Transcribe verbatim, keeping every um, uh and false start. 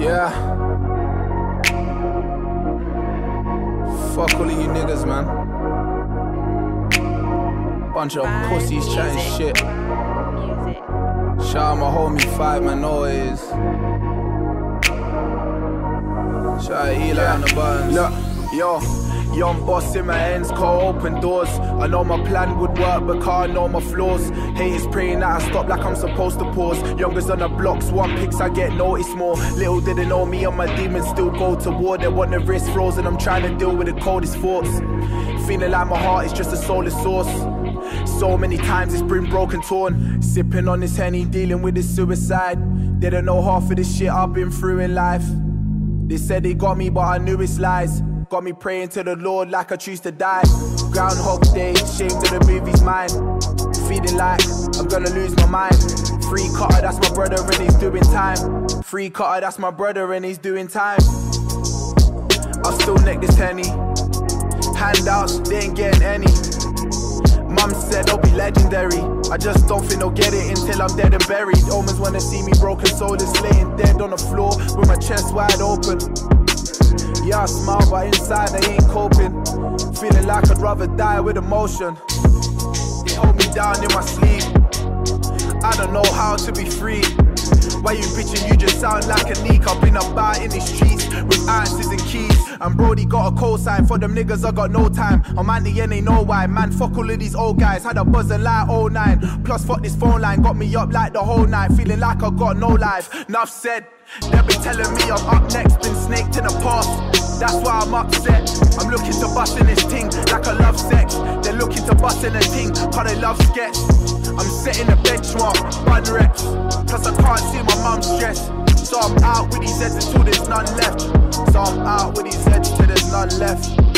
Yeah. Fuck all of you niggas, man. Bunch of five pussies music. Chatting shit. Music. Shout out my homie Five, man, always. Shout out Eli yeah. and the buttons. Look, yo. Young boss in my hands, call open doors. I know my plan would work, but can't know my flaws. Haters praying that I stop like I'm supposed to pause. Youngers on the blocks, one picks I get noticed more. Little did they know me and my demons still go to war. They want the wrist flaws and I'm trying to deal with the coldest thoughts. Feeling like my heart is just a soulless source. So many times it's been broken, torn. Sipping on this Henny, dealing with this suicide. They don't know half of the shit I've been through in life. They said they got me, but I knew it's lies. Got me praying to the Lord like I choose to die. Groundhog Day, shame to the movie's mine. Feeling like I'm gonna lose my mind. Free cutter, that's my brother and he's doing time. Free cutter, that's my brother and he's doing time. I'll still neck this Henny. Handouts, they ain't getting any. Mum said I'll be legendary. I just don't think they'll get it until I'm dead and buried. Omens wanna see me broken, soulless, laying dead on the floor with my chest wide open. Yeah, I smile, but inside I ain't coping. Feeling like I'd rather die with emotion. They hold me down in my sleep. I don't know how to be free. Why you bitching? You just sound like a neek. I've been about in these streets with ounces and keys. And Brody got a cosign for them niggas, I got no time. I'm at the end, they know why. Man, fuck all of these old guys. Had a buzzing like oh nine. Plus, fuck this phone line. Got me up like the whole night. Feeling like I got no life. Enough said. They've been telling me I'm up next, been snaked in the past. That's why I'm upset. I'm looking to bust in this ting like I love sex. They're looking to bust in a ting cause they love sketch. I'm setting a benchmark, bun reps. Plus I can't see my mum's stress. So I'm out with these heads until there's none left. So I'm out with these heads till there's none left.